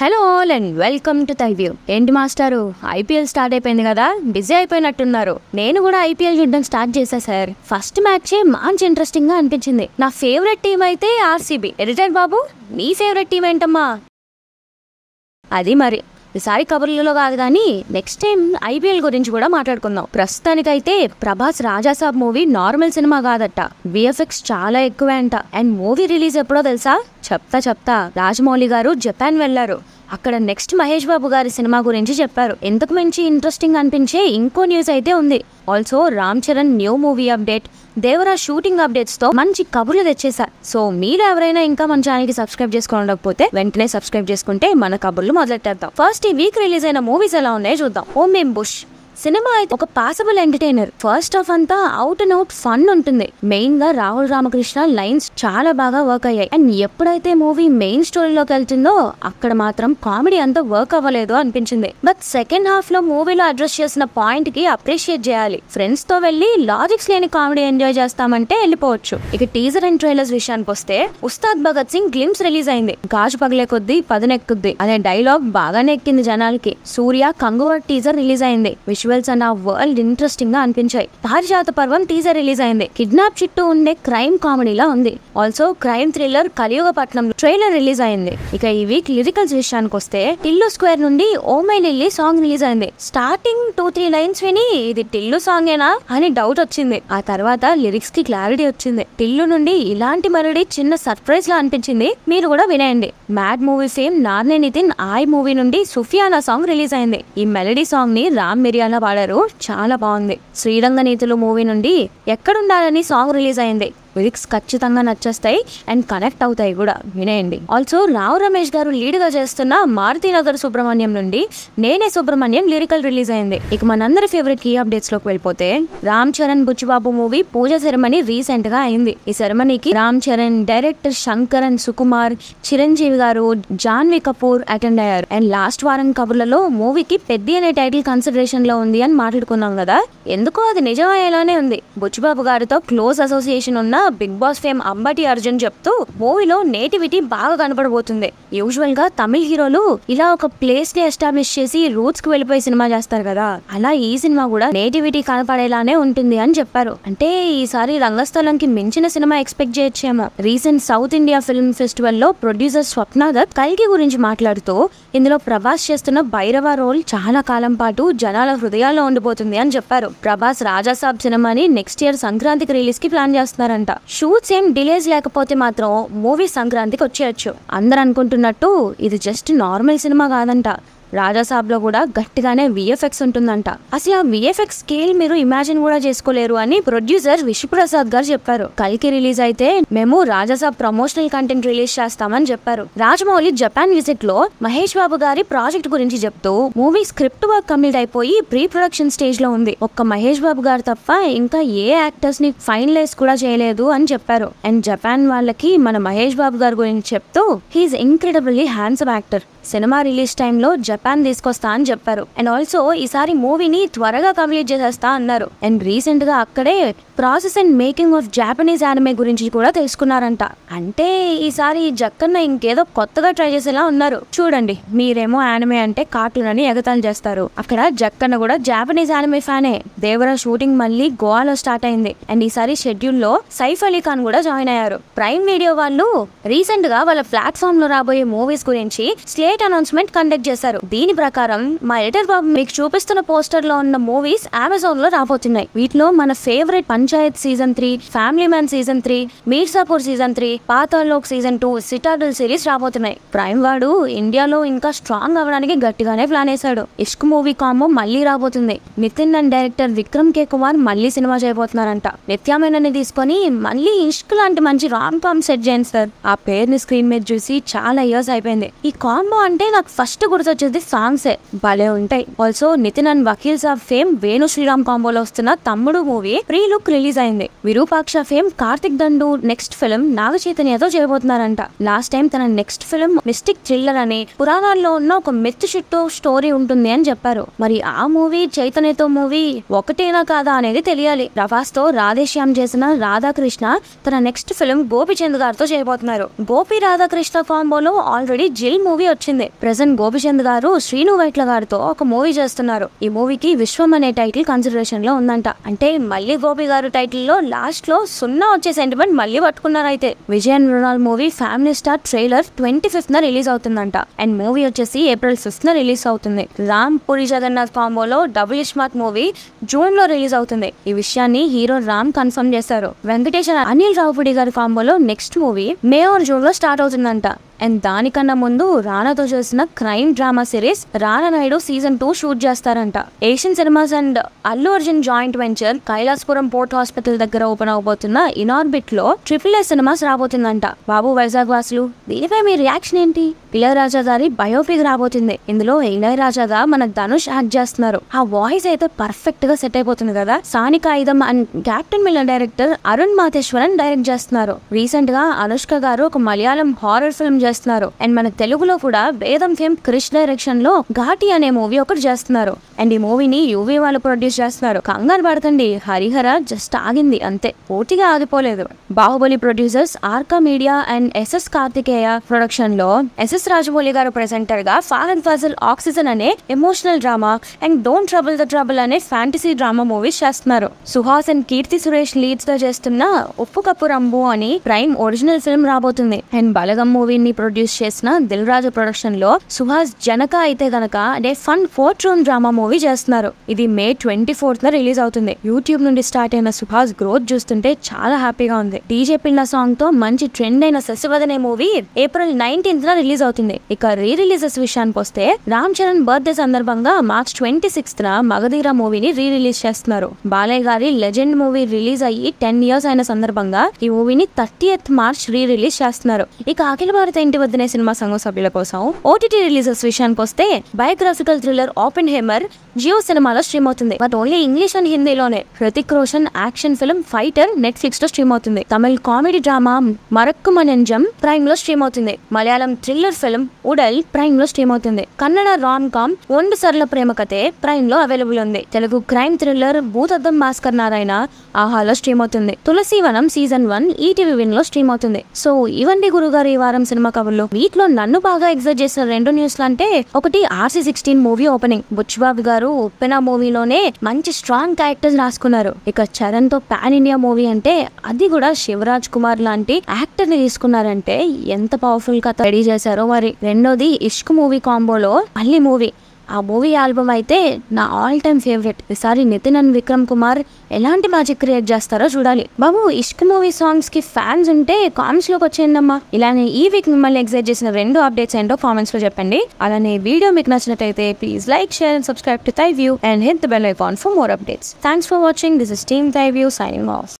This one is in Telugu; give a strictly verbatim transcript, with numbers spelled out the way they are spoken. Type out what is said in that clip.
Hello all and welcome to థైవ్యూ. ఏంటి మాస్టారు ఐపీఎల్ స్టార్ట్ అయిపోయింది కదా, బిజీ అయిపోయినట్టున్నారు. నేను కూడా ఐపీఎల్ చూడడం స్టార్ట్ చేశా సార్. ఫస్ట్ మ్యాచే మంచి ఇంట్రెస్టింగ్ గా అనిపించింది. నా ఫేవరెట్ టీం అయితే ఆర్సీబీ. ఎడిటర్ బాబు, నీ ఫేవరెట్ టీం ఏంటమ్మా? అది మరి ఈసారి కబుర్లలో కాదు కానీ నెక్స్ట్ టైం ఐపీఎల్ గురించి కూడా మాట్లాడుకుందాం. ప్రస్తుతానికైతే ప్రభాస్ రాజాసాబ్ మూవీ నార్మల్ సినిమా కాదట, విఎఫ్ఎక్స్ చాలా ఎక్కువ అంట. అండ్ మూవీ రిలీజ్ ఎప్పుడో తెలుసా? చెప్తా చెప్తా రాజమౌళి గారు జపాన్ వెళ్లారు. అక్కడ నెక్స్ట్ మహేష్ బాబు గారి సినిమా గురించి చెప్పారు. ఇంతకు మించి ఇంట్రెస్టింగ్ అనిపించే ఇంకో న్యూస్ అయితే ఉంది. Also Ram Charan new movie update, Devara shooting updates తో మంచి కబుర్లు తెచ్చేశారు. సో మీరు ఎవరైనా ఇంకా మన ఛానల్ కి సబ్స్క్రైబ్ చేసుకోకపోతే వెంటనే సబ్స్క్రైబ్ చేసుకుంటే మన కబుర్లు మొదలెట్టేద్దాం. ఫస్ట్ ఈ వీక్ రిలీజ్ అయిన మూవీస్ ఎలా ఉన్నాయో చూద్దాం. హోమ్ ఎంబుష్ సినిమా అయితే ఒక పాసబుల్ ఎంటర్టైనర్. ఫస్ట్ ఆఫ్ అంతా అవుట్ అండ్ అవుట్ ఫన్ ఉంటుంది. మెయిన్ గా రాహుల్ రామకృష్ణ లైన్స్ చాలా బాగా వర్క్ అయ్యాయి. అండ్ ఎప్పుడైతే మూవీ మెయిన్ స్టోరీలోకి వెళ్తుందో అక్కడ మాత్రం కామెడీ అంతా వర్క్ అవ్వలేదు అనిపించింది. బట్ సెకండ్ హాఫ్ లో మూవీలో అడ్రస్ చేసిన పాయింట్ కి అప్రిషియేట్ చేయాలి. ఫ్రెండ్స్ తో వెళ్లి లాజిక్స్ లేని కామెడీ ఎంజాయ్ చేస్తామంటే వెళ్ళిపోవచ్చు. ఇక టీజర్ అండ్ ట్రైలర్స్ విషయానికి వస్తే ఉస్తాద్ భగత్ సింగ్ గ్లిమ్స్ రిలీజ్ అయింది. గాజు పగలే కొద్దీ పదనెక్కుద్ది అనే డైలాగ్ బాగానే ఎక్కింది జనాలకి. సూర్య కంగువర్ టీజర్ రిలీజ్ అయింది. అండ్ ఆ వరల్డ్ ఇంట్రెస్టింగ్ గా అనిపించాయి. పారిజాత పర్వం టీజర్ రిలీజ్ అయింది. కిడ్నాప్ చుట్టూ ఉండే క్రైమ్ కామెడీలా ఉంది. Also crime thriller Kaliyugapatnam trailer release అయింది. ఇక ఈ వీక్ లిరికల్స్ విషయానికి వస్తే టిల్లు స్క్వేర్ నుండి oh my lily song release అయింది. స్టార్టింగ్ టూ త్రీ లైన్స్ విని ఇది టిల్లు సాంగ్ ఏనా అని డౌట్ వచ్చింది. ఆ తర్వాత లిరిక్స్ కి క్లారిటీ వచ్చింది. టిల్లు నుండి ఇలాంటి మరొడి చిన్న సర్ప్రైజ్ లా అనిపించింది. మీరు కూడా వినేయండి. Mad movie fame Narne Nitin Aay movie నుండి సుఫియానా సాంగ్ రిలీజ్ అయింది. ఈ మెలడీ సాంగ్ ని రామ్ మిరియాల పాడారు, చాలా బాగుంది. శ్రీరంగ నీతులు మూవీ నుండి ఎక్కడుండాలని సాంగ్ రిలీజ్ అయింది. లిరిక్స్ ఖచ్చితంగా నచ్చేస్తాయి అండ్ కనెక్ట్ అవుతాయి కూడా, వినేయండి. ఆల్సో రావు రమేష్ గారు లీడ్ గా చేస్తున్న మారుతి నగర్ సుబ్రహ్మణ్యం నుండి నేనే సుబ్రహ్మణ్యం లిరికల్ రిలీజ్ అయింది. ఇక మనందరి ఫేవరెట్ కీ అప్డేట్స్ లోకి వెళ్ళిపోతే Ram Charan Buchibabu movie pooja ceremony recent గా అయింది. ఈ సెరమనీకి రామ్ చరణ్, డైరెక్టర్ శంకరన్, సుకుమార్, చిరంజీవి గారు, జాన్వీ కపూర్ అటెండ్ అయ్యారు. అండ్ లాస్ట్ వారం కబుర్లలో మూవీకి పెద్ది అనే టైటిల్ కన్సిడరేషన్ లో ఉంది అని మాట్లాడుకున్నాం కదా, ఎందుకో అది నిజమయ్యేలానే ఉంది. బుచ్చిబాబు గారితో క్లోజ్ అసోసియేషన్ ఉన్న big Boss fame Ambati Arjun చెప్తూ మూవీలో నేటివిటీ బాగా కనపడబోతుంది. యూజువల్ గా తమిళ హీరోలు ఇలా ఒక ప్లేస్ ని ఎస్టాబ్లిష్ చేసి రూట్స్ కి వెళ్ళిపోయి సినిమా చేస్తారు కదా, అలా ఈ సినిమా కూడా నేటివిటీ కనపడేలానే ఉంటుంది అని చెప్పారు. అంటే ఈసారి రంగస్థలంకి మించిన సినిమా ఎక్స్పెక్ట్ చేయొచ్చేమో. Recent south India film festival లో ప్రొడ్యూసర్ స్వప్న దత్ కల్కి గురించి మాట్లాడుతూ ఇందులో ప్రభాస్ చేస్తున్న భైరవ రోల్ చాలా కాలం పాటు జనాల హృదయాల్లో ఉండిపోతుంది అని చెప్పారు. ప్రభాస్ రాజాసాబ్ సినిమాని నెక్స్ట్ ఇయర్ సంక్రాంతికి రిలీజ్ కి ప్లాన్ చేస్తున్నారంట. షూట్స్ ఏం డిలేస్ లేకపోతే మాత్రం మూవీ సంక్రాంతికి వచ్చేయచ్చు. అందరు అనుకుంటున్నట్టు ఇది జస్ట్ నార్మల్ సినిమా కాదంట. రాజాసాబ్ లో కూడా గట్టిగానే విఎఫ్ఎక్స్ ఉంటుందంట. అసలు ఆ విఎఫ్ఎక్స్ స్కేల్ మీరు ఇమాజిన్ కూడా చేసుకోలేరు అని ప్రొడ్యూసర్ విష్ణుప్రసాద్ గారు చెప్పారు. కల్కి రిలీజ్ అయితే మేము రాజాసాబ్ ప్రమోషనల్ కంటెంట్ రిలీజ్ చేస్తామని చెప్పారు. రాజమౌళి జపాన్ విజిట్ లో మహేష్ బాబు గారి ప్రాజెక్ట్ గురించి చెప్తూ మూవీ స్క్రిప్ట్ వర్క్ కంప్లీట్ అయిపోయి ప్రీ ప్రొడక్షన్ స్టేజ్ లో ఉంది. ఒక్క మహేష్ బాబు గారు తప్ప ఇంకా ఏ యాక్టర్స్ ని ఫైనలైజ్ కూడా చేయలేదు అని చెప్పారు. అండ్ జపాన్ వాళ్ళకి మన మహేష్ బాబు గారి గురించి చెప్తూ హీఈస్ ఇంక్రెడిబుల్లీ హ్యాండ్సమ్ యాక్టర్, సినిమా రిలీజ్ టైంలో జపాన్ తీసుకొస్తా అని చెప్పారు. అండ్ ఆల్సో ఈసారి మూవీని త్వరగా కంప్లీట్ చేసేస్తా అన్నారు. అండ్ రీసెంట్ గా అక్కడే process and making of Japanese anime గురించి కూడా తెలుసుకున్నారంట. అంటే ఈసారి జక్కన్న ఇంకేదో కొత్తగా ట్రై చేసేలా ఉన్నారు. చూడండి, మీరేమో యానిమే అంటే కార్టూన్ అని ఎగతాళి చేస్తారు, అక్కడ జక్కన్న కూడా జాపనీస్ యానిమే ఫ్యానే. దేవరా షూటింగ్ మళ్ళీ గోవాలో స్టార్ట్ అయింది. అండ్ ఈసారి షెడ్యూల్ లో సైఫ్ అలీ ఖాన్ కూడా జాయిన్ అయ్యారు. ప్రైమ్ వీడియో వాళ్ళు రీసెంట్ గా వాళ్ళ ప్లాట్ఫామ్ లో రాబోయే మూవీస్ గురించి స్లేట్ అనౌన్స్మెంట్ కండక్ట్ చేశారు. దీని ప్రకారం మా ఎడిటర్ బాబు మీకు చూపిస్తున్న పోస్టర్ లో ఉన్న మూవీస్ అమెజాన్ లో రాబోతున్నాయి. వీటిలో మన favourite Panchayat season three, family man season three, Mirzapur season three, Paatal Lok season two, Citadel series రాబోతున్నాయి. ప్రైమ్ వాడు ఇండియాలో ఇంకా స్ట్రాంగ్ అవ్వడానికి గట్టిగానే ప్లాన్ వేశాడు. ఇష్క్ మూవీ కాంబో మళ్ళీ రాబోతుంది. నితిన్ అండ్ డైరెక్టర్ విక్రమ్ కే కుమార్ మళ్ళీ సినిమా చేయబోతున్నారంట. నిత్యామేనని తీసుకొని మళ్ళీ ఇష్క్ లాంటి మంచి రామ్ కామ్ సెట్ చేయండి సార్. ఆ పేరుని స్క్రీన్ మీద చూసి చాలా ఇయర్స్ అయిపోయింది. ఈ కాంబో అంటే నాకు ఫస్ట్ గుర్తొచ్చేది అది సాంగ్సే భలే ఉంటాయి. Also Nitin and vakils of fame Venu Sriram కాంబోలో వస్తున్న Thammudu movie pre look release అయింది. Virupaksha fame Karthik Dandu next film Naga చైతన్యతో చేయబోతున్నారంట. లాస్ట్ టైం తన నెక్స్ట్ ఫిల్మ్ మిస్టిక్ థ్రిల్లర్ అని పురాణాల్లో ఉన్న ఒక మిత్ చుట్టూ స్టోరీ ఉంటుంది అని చెప్పారు. మరి ఆ మూవీ చైతన్యతో మూవీ ఒకటేనా కాదా అనేది తెలియాలి. ప్రభాస్ తో రాధేశ్యామ్ చేసిన రాధాకృష్ణ తన నెక్స్ట్ ఫిల్మ్ గోపి చంద్ గారితో చేయబోతున్నారు. గోపి రాధాకృష్ణ కాంబోలో ఆల్రెడీ జిల్ మూవీ వచ్చింది. ప్రెసెంట్ గోపి చంద్ గారు శ్రీను వైట్ల గారితో ఒక మూవీ చేస్తున్నారు. ఈ మూవీకి విశ్వం అనే టైటిల్ కన్సిడరేషన్ లో ఉందంట. అంటే మళ్ళీ గోపి గారు టైటిల్ లో లాస్ట్ లో సున్నా వచ్చే సెంటిమెంట్ మళ్ళీ పట్టుకున్నారు. అయితే Vijayan Mrunal movie family star trailer twenty fifth న రిలీజ్ అవుతుందంట. అండ్ మూవీ వచ్చేసి ఏప్రిల్ ఫిఫ్త్ న రిలీజ్ అవుతుంది. రామ్ పూరి జగన్నాథ్ కాంబోలో డబుల్ ఇస్మార్ట్ మూవీ జూన్ లో రిలీజ్ అవుతుంది. ఈ విషయాన్ని హీరో రామ్ కన్ఫర్మ్ చేశారు. వెంకటేష్ అనిల్ రావుపూడి గారి కాంబోలో next movie May or June లో స్టార్ట్ అవుతుందంట. అండ్ దానికన్నా ముందు రానాతో చేసిన crime drama series Rana Naidu season two shoot చేస్తారంట. Asian cinemas and Allu Arjun joint venture Kailasapuram port hospital దగ్గర ఓపెన్ అవబోతున్న ఇనార్బిట్ లో ట్రిపుల్ ఎస్ సినిమాస్ రాబోతుందంట. బాబు వైజాగ్ వాసులు, దీనిపై మీ రియాక్షన్ ఏంటి? ఇళయరాజా గారి బయోపిక్ రాబోతుంది. ఇందులో ఇళయరాజాగా మన ధనుష్ యాక్ట్ చేస్తున్నారు. ఆ వాయిస్ అయితే పర్ఫెక్ట్ గా సెట్ అయిపోతుంది కదా. సానిక ఐదం and captain Miller director Arun Matheswaran direct చేస్తున్నారు. రీసెంట్ గా అనుష్క గారు ఒక మలయాళం హారర్ ఫిల్మ్ చేస్తున్నారు. అండ్ మన తెలుగులో కూడా వేదం ఫేమ్ క్రిష్ డైరెక్షన్ లో ఘాటి అనే మూవీ ఒకటి చేస్తున్నారు. అండ్ ఈ మూవీని యువీ వాళ్ళు ప్రొడ్యూస్ చేస్తున్నారు. కంగారు పడకండి, హరిహర జస్ట్ ఆగింది అంతే, పూర్తిగా ఆగిపోలేదు. Baahubali producers Arka media and S S Karthikeya production లో ఎస్ రాజమౌళి గారు ప్రెసెంటర్ గా ఫాహద్ ఫాజిల్ ఆక్సిజన్ అనే emotional drama and don't trouble the trouble అనే ఫ్యాంటసీ డ్రామా మూవీస్ చేస్తున్నారు. సుహాస్ అండ్ కీర్తి సురేష్ లీడ్స్ తో చేస్తున్న ఉప్పు కప్పు రంబు అని ప్రైమ్ ఒరిజినల్ ఫిల్మ్ రాబోతుంది. అండ్ బలగం మూవీని ప్రొడ్యూస్ చేసిన దిల్రాజ్ ప్రొడక్షన్ లో సుహాస్ జనక అయితే గనక అనే fun fourth room drama movie చేస్తున్నారు. ఇది మే ట్వంటీ ఫోర్త్ న రిలీజ్ అవుతుంది. యూట్యూబ్ నుండి స్టార్ట్ అయిన సుహాస్ గ్రోత్ చూస్తుంటే చాలా హ్యాపీగా ఉంది. డీజే పిల్ల సాంగ్ తో మంచి ట్రెండ్ అయిన శశివదనే మూవీ ఏప్రిల్ నైన్టీన్త్ న రిలీజ్ అవుతుంది. ఇక రీ రిలీజెస్ విషయానికి వస్తే రామ్చరణ్ బర్త్డే సందర్భంగా మార్చ్ ట్వంటీ సిక్స్త్ న మగధీరా మూవీని రీ రిలీజ్ చేస్తున్నారు. బాలయ్య గారి లెజెండ్ మూవీ రిలీజ్ అయ్యి టెన్ ఇయర్స్ అయిన సందర్భంగా ఈ మూవీని థర్టీయత్ మార్చ్ రీ రిలీజ్ చేస్తున్నారు. ఇక అఖిల భారత ఇంటి వద్దనే సినిమా సంఘ సభ్యుల కోసం ఓటీటీ రిలీజెస్ విషయానికి వస్తే biographical thriller Oppenheimer Jio సినిమాలో స్ట్రీమ్ అవుతుంది. బట్ ఓన్లీ ఇంగ్లీష్ అండ్ హిందీలోనే. Hrithik Roshan action film Fighter Netflix లో స్ట్రీమ్ అవుతుంది. Tamil comedy drama Marakkuma Nenjam Prime లో స్ట్రీమ్ అవుతుంది. Malayalam thriller film Udal Prime లో స్ట్రీమ్ అవుతుంది. కన్నడ రామ్ కామ్ ఒండు సరళ ప్రేమ కథే ప్రైమ్ లో అవైలబుల్ ఉంది. తెలుగు క్రైమ్ థ్రిల్లర్ భూతద్దం భాస్కర్ నారాయణ ఆహాలో స్ట్రీమ్ అవుతుంది. Tulasivanam season one ETV win లో స్ట్రీమ్ అవుతుంది. సో ఇవండి గురుగారు ఈ వారం సినిమా కవర్లో. వీటిలో నన్ను బాగా ఎక్సైట్ చేసిన రెండు న్యూస్లు అంటే ఒకటి RC sixteen movie opening. Buchi Babu garu Uppena మూవీలోనే మంచి స్ట్రాంగ్ క్యారెక్టర్స్ రాసుకున్నారు. ఇక చరణ్ తో పాన్ ఇండియా మూవీ అంటే అది కూడా శివరాజ్ కుమార్ లాంటి యాక్టర్ ని తీసుకున్నారంటే ఎంత పవర్ఫుల్ కథ రెడీ చేశారో. మరి రెండోది ఇష్క్ మూవీ కాంబోలో మళ్ళీ మూవీ. ఆ మూవీ ఆల్బమ్ అయితే నా ఆల్ టైమ్ ఫేవరెట్. ఈసారి నితిన్ అండ్ విక్రమ్ కుమార్ ఎలాంటి మ్యాజిక్ క్రియేట్ చేస్తారో చూడాలి. బాబు ఇష్క్ మూవీ సాంగ్స్ కి ఫ్యాన్స్ ఉంటే కామెంట్స్ లోకి వచ్చేయండి అమ్మా. ఇలానే ఈ వీక్ మిమ్మల్ని ఎక్సైట్ చేసిన రెండు అప్డేట్స్ ఏంటో కామెంట్స్ లో చెప్పండి. అలానే వీడియో మీకు నచ్చినట్లయితే please like, share and subscribe to Thyview and hit the bell icon for more updates. Thanks for watching. This is team Thyview signing of.